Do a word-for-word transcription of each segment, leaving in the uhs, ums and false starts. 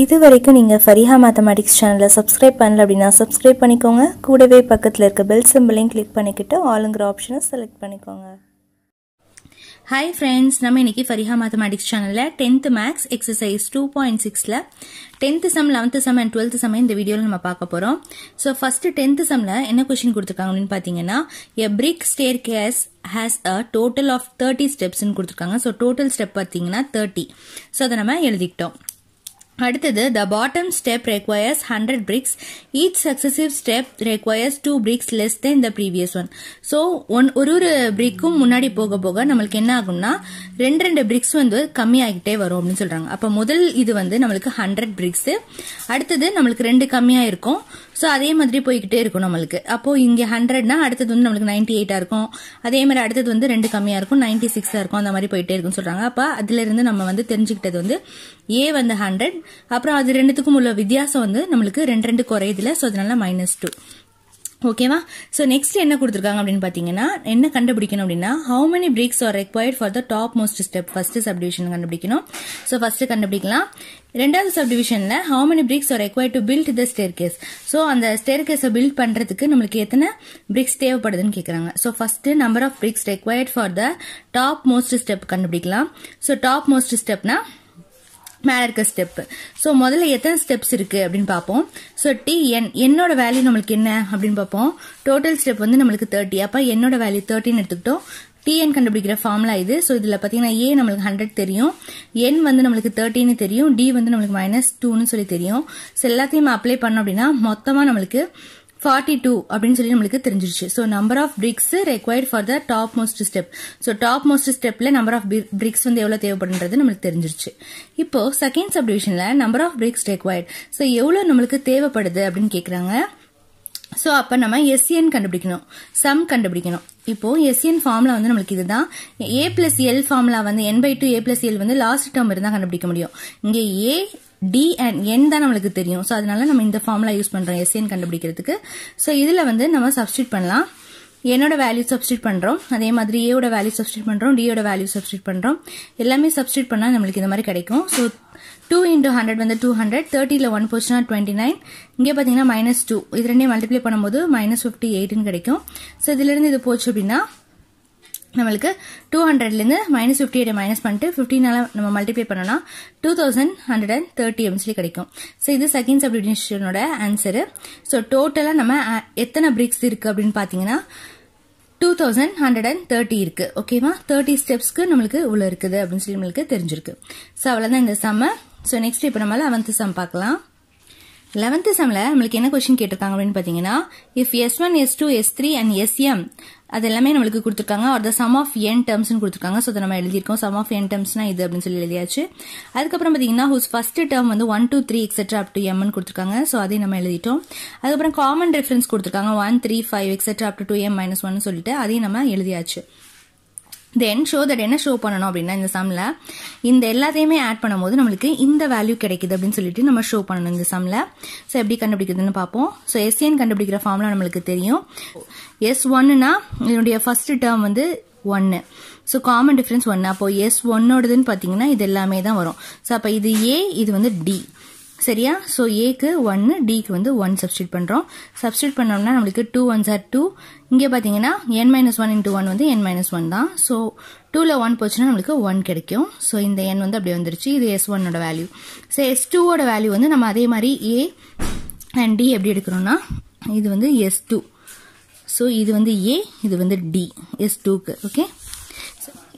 இது வரைக்கும் நீங்க ஃபரிஹா மேத்தமேட்டிக்ஸ் சேனலை சப்ஸ்கிரைப் பண்ணல அப்படினா சப்ஸ்கிரைப் பண்ணிக்கோங்க. கூடவே பக்கத்துல இருக்க பெல் சிம்பலையும் கிளிக் பண்ணிக்கிட்டு ஆல்ங்கற ஆப்ஷனை செலக்ட் பண்ணிக்கோங்க. ஹாய் फ्रेंड्स, நம்ம இன்னைக்கு ஃபரிஹா மேத்தமேட்டிக்ஸ் சேனல்ல tenth maths exercise two point six ல tenth sum eleventh sum and twelfth sum இந்த வீடியோல நம்ம பார்க்க போறோம். சோ ஃபர்ஸ்ட் tenth சம்ல என்ன क्वेश्चन கொடுத்திருக்காங்க அப்படினு பாத்தீங்கன்னா a brick staircase has a total of thirty steps னு கொடுத்திருக்காங்க. சோ total step பாத்தீங்கன்னா thirty. சோ அத நம்ம எழுதிட்டோம். அடுத்தது the bottom step requires one hundred bricks, each successive step requires two bricks less than the previous one. So ஒரு ஒரு brickum முன்னாடி போக போக நமக்கு என்ன ஆகும்னா ரெண்டு ரெண்டு bricks வந்து கம்மி ஆகிட்டே வரும் அப்படினு சொல்றாங்க. அப்ப முதல் இது வந்து நமக்கு one hundred bricks, அடுத்தது நமக்கு ரெண்டு கம்மியா இருக்கும். சோ அதே மாதிரி போயிட்டே இருக்கும் நமக்கு. அப்போ இங்க one hundred னா அடுத்தது வந்து நமக்கு ninety-eight ஆ இருக்கும். அதே மாதிரி அடுத்தது வந்து ரெண்டு கம்மியா இருக்கும், ninety-six ஆ இருக்கும். அந்த மாதிரி போயிட்டே இருக்கும்னு சொல்றாங்க. அப்ப அதில இருந்து நம்ம வந்து தெரிஞ்சிக்கிட்டது வந்து A வந்து one hundred, அப்புறம் அது ரெண்டுத்துக்கும் உள்ள வித்தியாசம் வந்து நமக்கு ரெண்டு ரெண்டு குறையுதுல. சோ அதனால minus two. ஓகேவா? சோ நெக்ஸ்ட் என்ன கொடுத்திருக்காங்க அப்படினு பாத்தீங்கன்னா என்ன கண்டுபிடிக்கணும் அப்படினா how many bricks are required for the top most step, first subdivision கண்டுபிடிக்கணும். சோ ஃபர்ஸ்ட் கண்டுபிடிக்கலாம். இரண்டாவது சப்டிவிஷன்ல how many bricks are required to build the staircase. So அந்த staircase-ஐ பில்ட் பண்றதுக்கு நமக்கு எத்தனை bricks தேவைப்படுதுன்னு கேக்குறாங்க. So first number of bricks required for the top most step கண்டுபிடிக்கலாம். சோ top most stepனா மேல இருக்க ஸ்டெப். சோ முதல்ல எத்தனை ஸ்டெப்ஸ் இருக்கு அப்படின்னு பாப்போம். சோ டி என் என்னோட வேல்யூ நமக்கு என்ன அப்படின்னு பாப்போம். டோட்டல் ஸ்டெப் வந்து நமக்கு thirty. அப்ப என்னோட வேல்யூ thirteen எடுத்துக்கிட்டோம். T N கண்டுபிடிக்கிற ஃபார்முலா இது. சோ இதுல பாத்தீங்கன்னா A நமக்கு one hundred தெரியும், N வந்து நமக்கு thirteen தெரியும், D வந்து நமக்கு minus two னு சொல்லி தெரியும். சோ எல்லாத்தையும் அப்ளை பண்ணோம் அப்படின்னா மொத்தமா நமக்கு forty-two அப்படினு சொல்லி நமக்கு தெரிஞ்சிருச்சு. So number of bricks required for the top most step. So top most stepல நம்பர் ஆஃப் bricks வந்து எவ்வளவு தேவைப்படும்ன்றது நமக்கு தெரிஞ்சிருச்சு. இப்போ செகண்ட் சப்டிவிஷன்ல number of bricks required. So எவ்வளவு நமக்கு தேவைப்படுது அப்படினு கேக்குறாங்க. சோ அப்ப நம்ம S N கண்டுபிடிக்கணும், sum கண்டுபிடிக்கணும். இப்போ S N ஃபார்முலா வந்து நமக்கு இதுதான். A plus L ஃபார்முலா வந்து n by two A plus L வந்து லாஸ்ட் டேர்ம் இருந்தா கண்டுபிடிக்க முடியும். இங்க A D and N தான் நமக்கு தெரியும். சோ அதனால நம்ம இந்த ஃபார்முலா யூஸ் பண்றோம் S N கண்டுபிடிக்கிறதுக்கு. சோ இதுல வந்து நம்ம சப்ஸ்டிட் பண்ணலாம். என்னோட வேல்யூ சப்ஸ்டிட் பண்றோம், அதே மாதிரி A ஓட வேல்யூ சப்ஸ்டிட் பண்றோம், D ஓட வேல்யூ சப்ஸ்டிட் பண்றோம். எல்லாமே சப்ஸ்டிட் பண்ணா நமக்கு இந்த மாதிரி கிடைக்கும். So two into one hundred வந்து two hundred, thirty ல one போச்சுனா twenty-nine. இங்க பாத்தீங்கன்னா minus two. இது ரெண்டையும் மல்டிப்ளை பண்ணும்போது minus fifty-eight னு கிடைக்கும். சோ இதில இருந்து இது போச்சு அப்படினா நமக்கு two hundred ல இருந்து minus fifty-eight மைனஸ் பண்ணிட்டு fifteen ஆல நம்ம மல்டிப்ளை பண்ணோம்னா two thousand one hundred thirty அப்படினு சொல்லி கிடைக்கும். சோ இது செகண்ட் சப்டிவிஷனோட ஆன்சர். சோ டோட்டலா நம்ம எத்தனை bricks இருக்கு அப்படினு பாத்தீங்கன்னா two thousand one hundred thirty இருக்கு. ஓகேவா? thirty ஸ்டெப்ஸ்க்கு நமக்கு உள்ள இருக்குது அப்படினு சொல்லி நமக்கு தெரிஞ்சிருக்கு. சோ அவ்வளவுதான் இந்த சம். சோ நெக்ஸ்ட் இப்ப நம்ம eleventh சம் பார்க்கலாம். eleventh சம்ல நமக்கு என்ன क्वेश्चन கேட்டிருக்காங்க அப்படினு பாத்தீங்கன்னா if S one S two S three and S M அது எல்லாமே நமக்கு கொடுத்திருக்காங்க or the sum of n terms னு கொடுத்திருக்காங்க. சோ அத நம்ம எழுதிர்க்கோம். sum of n termsனா இது அப்படினு சொல்லி எழுதியாச்சு. அதுக்கு அப்புறம் பாத்தீங்கன்னா whose first term வந்து one two three etcetera up to m னு கொடுத்திருக்காங்க. சோ அதை நம்ம எழுதிட்டோம். அதுக்கு அப்புறம் காமன் ரெஃபரன்ஸ் கொடுத்திருக்காங்க one three five etcetera up to two m minus one னு சொல்லிட்டு அதை நம்ம எழுதியாச்சு. then show that என்ன show பண்ணனும் அப்படினா இந்த சம்ல இந்த எல்லாத்தையுமே ஆட் பண்ணும்போது நமக்கு இந்த வேல்யூ கிடைக்குது அப்படினு சொல்லிட்டு நம்ம show பண்ணனும் இந்த சம்ல. சோ எப்படி கண்டுபிடிக்கிறதுன்னு பாப்போம். சோ S N கண்டுபிடிக்கிற ஃபார்முலா நமக்கு தெரியும். S one னா இதனுடைய first term வந்து one. So common difference one. அப்போ S one ஓடதுன்னு பாத்தீங்கன்னா இது எல்லாமே தான் வரும். சோ அப்ப இது A, இது வந்து D. சரியா? சோ A க்கு one, D க்கு வந்து one சப்ஸ்டிட் பண்றோம். சப்ஸ்டிட் பண்ணோம்னா நமக்கு two ones are two. இங்க பாத்தீங்கன்னா n minus one into one வந்து n minus one தான். சோ two ல one போச்சுனா நமக்கு one கிடைக்கும். சோ இந்த n வந்து அப்படியே வந்துருச்சு. இது S one ஓட வேல்யூ. சோ S two ஓட வேல்யூ வந்து நம்ம அதே மாதிரி A and D எப்படி எடுக்கறோம்னா இது வந்து S two. சோ இது வந்து A, இது வந்து D S two க்கு. ஓகே?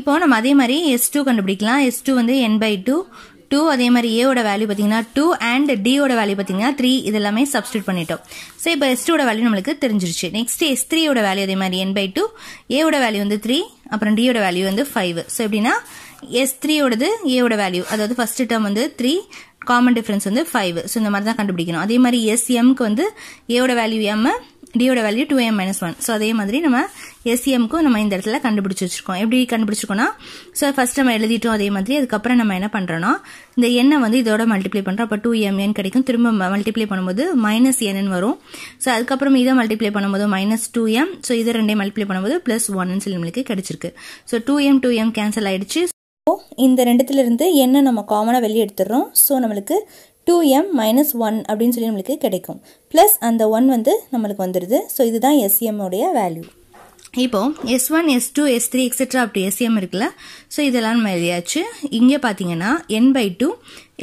இப்போ நம்ம அதே மாதிரி S two கண்டுபிடிக்கலாம். S two வந்து n by two, two அதே மாதிரி A ஓட வேல்யூ பாத்தீங்கன்னா two and D ஓட வேல்யூ பாத்தீங்கன்னா three. இதெல்லாமே சப்ஸ்டிட் பண்ணிட்டோம். சோ இப்போ S two ஓட வேல்யூ நமக்கு தெரிஞ்சிருச்சு. நெக்ஸ்ட் S three ஓட வேல்யூ அதே மாதிரி n by two, A ஓட வேல்யூ வந்து three, அப்புறம் D ஓட வேல்யூ வந்து five. சோ எப்படினா S three ஓடது A ஓட வேல்யூ, அதாவது ஃபர்ஸ்ட் டேர்ம் வந்து three, காமன் டிஃபரன்ஸ் வந்து five. சோ இந்த மாதிரி தான் கண்டுபிடிக்கணும். அதே மாதிரி S M க்கு வந்து A ஓட வேல்யூ m, D ஓட value two m minus one. So அதே மாதிரி நம்ம S M க்கு நம்ம இந்த இடத்துல கண்டுபிடிச்சு வச்சிருக்கோம். எப்படி கண்டுபிடிச்சிருக்கோம்னா சோ ஃபர்ஸ்ட் நம்ம எழுதிட்டோம் அதே மாதிரி. அதுக்கு அப்புறம் நம்ம என்ன பண்றோம்னா இந்த n வந்து இதோட மல்டிப்ளை பண்றோம். அப்ப two m n கிடைக்கும். திரும்ப மல்டிப்ளை பண்ணும்போது minus n ன்னு வரும். சோ அதுக்கு அப்புறம் இத மல்டிப்ளை பண்ணும்போது minus two m. சோ இத ரெண்டையும் மல்டிப்ளை பண்ணும்போது plus one ன்னு சொல்லி நமக்கு கிடைச்சிருக்கு. So two m two m cancel ஆயிடுச்சு. இந்த ரெண்டுத்துல இருந்து n நம்ம காமனா வெளிய எடுத்துறோம். சோ நமக்கு two m minus one அப்படினு சொல்லி நமக்கு கிடைக்கும் plus அந்த one வந்து நமக்கு வந்துருது சோ இதுதான் S M உடைய வேல்யூ இப்போ S one S two S three etcetera அப்படி S M இருக்குல சோ இதெல்லாம் நம்ம எழுதியாச்சு இங்க பாத்தீங்கன்னா n by two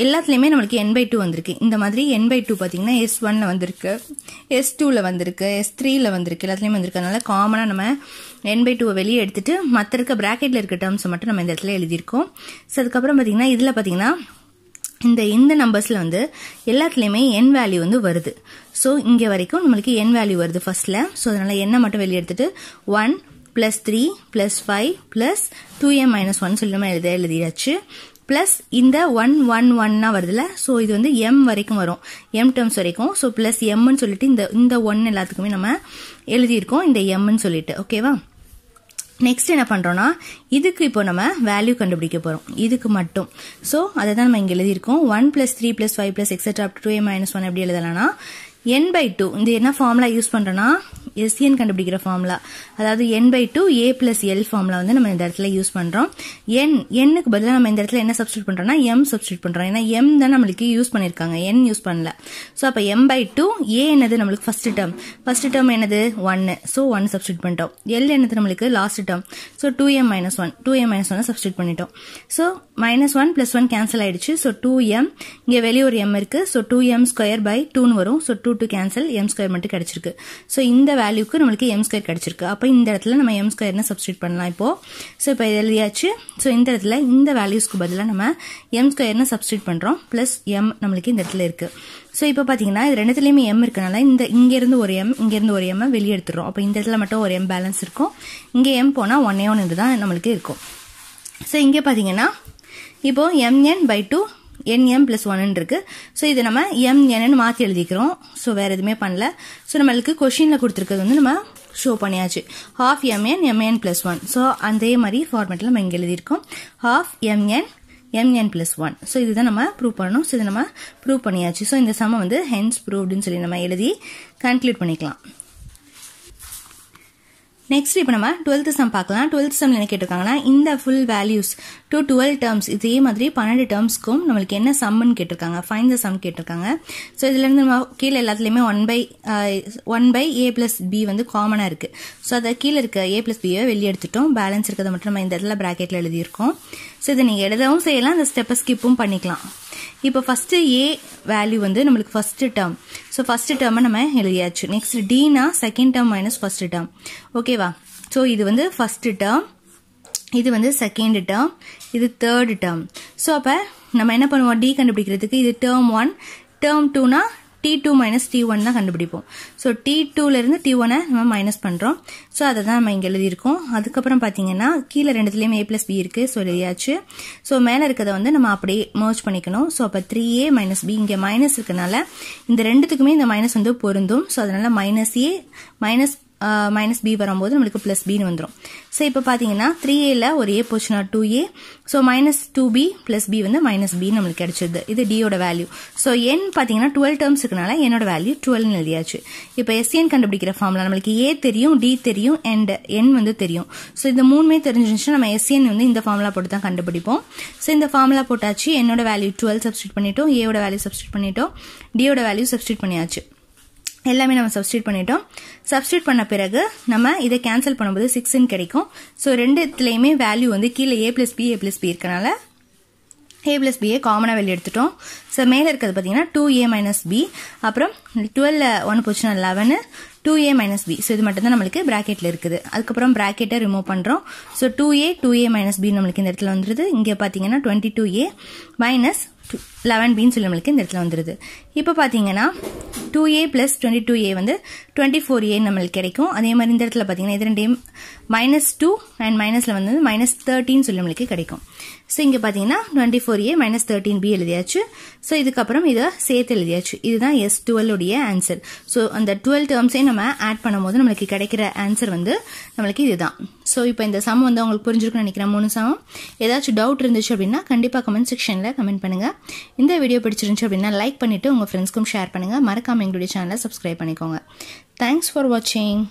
எல்லாத்துலயுமே நமக்கு n by two வந்திருக்கு இந்த மாதிரி n by two பாத்தீங்கன்னா S one ல வந்திருக்கு S two ல வந்திருக்கு S three ல வந்திருக்கு எல்லாத்துலயும் வந்திருக்கனால காமனா நம்ம n by two ஐ வெளிய எடுத்துட்டு மத்த இருக்க பிராக்கெட்ல இருக்க டம்ஸ் மட்டும் நம்ம இந்த இடத்துல எழுதி இருக்கோம் சோ அதுக்கு அப்புறம் பாத்தீங்கன்னா இதுல பாத்தீங்கன்னா இந்த இந்த நம்பர்ஸ்ல வந்து எல்லாத்துலயுமே n வேல்யூ வந்து வருது சோ இங்க வரைக்கும் நமக்கு n வேல்யூ வருது ஃபர்ஸ்ட்ல சோ அதனால n மட்டும் வெளிய எடுத்துட்டு one plus three plus five plus two m minus one சொல்லி நம்ம எழுத எழுதியாச்சு plus இந்த one one one னா வருதுல சோ இது வந்து m வரைக்கும் வரும் m டம்ஸ் வரைக்கும் சோ plus m ன்னு சொல்லிட்டு இந்த இந்த one எல்லாத்துக்குமே நம்ம எழுதி இருக்கோம் இந்த m ன்னு சொல்லிட்டு ஓகேவா next என்ன பண்றோம்னா இதுக்கு இப்போ நம்ம வேல்யூ கண்டுபிடிக்க போறோம் இதுக்கு மட்டும் சோ அத தான் நம்ம இங்க எழுதி இருக்கோம் one plus three plus five plus etcetera up to two a minus one அப்படி எழுதலாம்னா n by two இந்த என்ன ஃபார்முலா யூஸ் பண்றோம்னா S N கண்டுபிடிக்கிற ஃபார்முலா அதாவது n by two a plus l formula வந்து நம்ம இந்த இடத்துல யூஸ் பண்றோம் n n க்கு பதிலா நம்ம இந்த இடத்துல என்ன சப்ஸ்டிட்யூட் பண்றோம்னா m சப்ஸ்டிட்யூட் பண்றோம் ஏனா m தான் நமக்கு யூஸ் பண்ணிருக்காங்க n யூஸ் பண்ணல சோ அப்ப m by two a என்னது நமக்கு ஃபர்ஸ்ட் டேர்ம் ஃபர்ஸ்ட் டேர்ம் என்னது one சோ one சப்ஸ்டிட்யூட் பண்ணிட்டோம் l என்னது நமக்கு last term so two m minus one அ சப்ஸ்டிட்யூட் பண்ணிட்டோம் so minus one plus one cancel ஆயிடுச்சு சோ two m இங்க வெளிய ஒரு m இருக்கு so two m squared by two னு வரும் so two two cancel m squared மட்டும் கிடைச்சிருக்கு சோ இந்த வேல்யூக்கு நமக்கு m squared கிடைச்சிருக்கு அப்ப இந்த இடத்துல நம்ம m squared ன சப்ஸ்டிட் பண்ணலாம் இப்போ சோ இப்ப எழுதியாச்சு சோ இந்த இடத்துல இந்த வேல்யூஸ்க்கு பதிலா நம்ம m squared ன சப்ஸ்டிட் பண்றோம் பிளஸ் m நமக்கு இந்த இடத்துல இருக்கு சோ இப்போ பாத்தீங்கன்னா இது ரெண்டுத்துலயுமே m இருக்கனால இந்த இங்க இருந்து ஒரு m இங்க இருந்து ஒரு m வெளிய எடுத்துறோம் அப்ப இந்த இடத்துல மட்டும் ஒரு m பேலன்ஸ் இருக்கும் இங்க m போனா one a one இது தான் நமக்கு இருக்கும் சோ இங்க பாத்தீங்கன்னா இப்போ m n by two n m plus one இருக்கு சோ இது நம்ம mn ன்னு மாத்தி எழுதிக்கிறோம் சோ வேற எதுமே பண்ணல சோ நமக்கு क्वेश्चनல கொடுத்திருக்கிறது வந்து நம்ம ஷோ பண்ணியாச்சு half m n m n plus one so அதே மாதிரி ஃபார்மட்ல நம்ம இங்க எழுதி இருக்கோம் half m n m n plus one so இதுதான் நம்ம ப்ரூவ் பண்ணனும் சோ இது நம்ம ப்ரூவ் பண்ணியாச்சு சோ இந்த சம் வந்து hence proved ன்னு சொல்லி நம்ம எழுதி கன்க்ளூட் பண்ணிக்கலாம் next இப்போ நம்ம twelfth sum பார்க்கலாம் twelfth sumல என்ன கேட்டிருக்காங்கன்னா இந்த full values to twelve terms இதே மாதிரி twelve termsக்கும் நமக்கு என்ன sum ன்னு கேட்டிருக்காங்க find the sum கேட்டிருக்காங்க சோ இதுல இருந்து நம்ம கீழ எல்லாத்துலயுமே one by a plus b வந்து காமனா இருக்கு சோ அத கீழ இருக்க a plus b வை வெளிய எடுத்துட்டோம் பேலன்ஸ் இருக்கத மட்டும் நம்ம இந்த இடத்துல பிராக்கெட்ல எழுதி இருக்கோம் சோ இத நீங்க எழுதவும் செய்யலாம் அந்த ஸ்டெப்பை ஸ்கிப்பும் பண்ணிக்கலாம் இப்போ ஃபர்ஸ்ட் a வேல்யூ வந்து நமக்கு ஃபர்ஸ்ட் டேர்ம் சோ ஃபர்ஸ்ட் டேர்மை நம்ம எழுதியாச்சு நெக்ஸ்ட் d னா second term minus first term ஓகேவா சோ இது வந்து ஃபர்ஸ்ட் டேர்ம் இது வந்து செகண்ட் டேர்ம் இது தேர்ட் டேர்ம் சோ அப்ப நம்ம என்ன பண்ணுவோம் d கண்டுபிடிக்கிறதுக்கு இது டேர்ம் one டேர்ம் two னா t two minus t one தான் கண்டுபிடிப்போம் சோ t two ல இருந்து t one அ நம்ம மைனஸ் பண்றோம் சோ அத தான் நம்ம இங்க எழுதி இருக்கோம் அதுக்கு அப்புறம் பாத்தீங்கன்னா கீழ ரெண்டுத்துலயும் a plus b இருக்கு சோ எழுதியாச்சு சோ மேல இருக்கத வந்து நம்ம அப்படியே merge பண்ணிக்கணும் சோ அப்ப three a minus b இங்க மைனஸ் இருக்கனால இந்த ரெண்டுத்துக்குமே இந்த மைனஸ் வந்து பொருந்தும் சோ அதனால minus a minus minus b வரும்போது நமக்கு plus b ன்னு வந்துரும் சோ இப்போ பாத்தீங்கன்னா three a ல ஒரு a போச்சுனா two a so minus two b plus b வந்து minus b நமக்கு கிடைச்சது இது d யோட வேல்யூ சோ n பாத்தீங்கன்னா twelve டம்ஸ் இருக்கனால n யோட வேல்யூ twelve ன்னு எழுதியாச்சு இப்போ S N கண்டுபிடிக்கிற ஃபார்முலா நமக்கு a தெரியும் d தெரியும் and n வந்து தெரியும் சோ இந்த மூணுமே தெரிஞ்சிருந்தா நம்ம S N வந்து இந்த ஃபார்முலா போட்டு தான் கண்டுபிடிப்போம் சோ இந்த ஃபார்முலா போட்டாச்சு n யோட வேல்யூ twelve சப்ஸ்டிட் பண்ணிட்டோம் a யோட வேல்யூ சப்ஸ்டிட் பண்ணிட்டோம் d யோட வேல்யூ சப்ஸ்டிட் பண்ணியாச்சு எல்லாமே நம்ம சப்ஸ்டிட் பண்ணிட்டோம் சப்ஸ்டிட் பண்ண பிறகு நம்ம இத கேன்சல் பண்ணும்போது six ன்னு கிடைக்கும் சோ ரெண்டுத்துலயுமே வேல்யூ வந்து கீழ a plus b a plus b இருக்கனால a plus b ஏ காமனா வெளிய எடுத்துட்டோம் சோ மேல இருக்குது பாத்தீங்கன்னா two a minus b அப்புறம் twelve ல one போச்சுனா eleven two a minus b so இது மட்டும் தான் நமக்கு பிராக்கெட்ல இருக்குது அதுக்கு அப்புறம் பிராக்கெட்டை ரிமூவ் பண்றோம் so two a two a minus b நமக்கு இந்த இடத்துல வந்துருது இங்க பாத்தீங்கன்னா twenty two a minus eleven b ன்னு சொல்லி நமக்கு இந்த இடத்துல வந்துருது இப்போ பாத்தீங்கன்னா two a plus twenty two a வந்து twenty four a நமக்கு கிடைக்கும் அதே மாதிரி இந்த இடத்துல பாத்தீங்கன்னா இது ரெண்டையும் minus two and minusல வந்து minus thirteen சொல்லி நமக்கு கிடைக்கும் சோ இங்க பாத்தீங்கன்னா twenty four a minus thirteen b எழுதியாச்சு சோ இதுக்கு அப்புறம் இத சேர்த்து எழுதியாச்சு இதுதான் S twelve உடைய ஆன்சர் சோ அந்த twelve டர்ம்ஸை நம்ம ஆட் பண்ணும்போது நமக்கு கிடைக்கிற ஆன்சர் வந்து நமக்கு இதுதான் சோ இப்போ இந்த சம் வந்து உங்களுக்கு புரிஞ்சிருக்கும்னு நினைக்கிறேன் மூணு சம் ஏதாச்சும் டவுட் இருந்துச்சு அப்படினா கண்டிப்பா கமெண்ட் செக்ஷன்ல கமெண்ட் பண்ணுங்க இந்த வீடியோ பிடிச்சிருந்துச்சு அப்படினா லைக் பண்ணிட்டு உங்க ஃப்ரெண்ட்ஸ்க்கும் ஷேர் பண்ணுங்க மறக்காம எங்களுடைய சேனலை சப்ஸ்கிரைப் பண்ணிக்கோங்க thanks for watching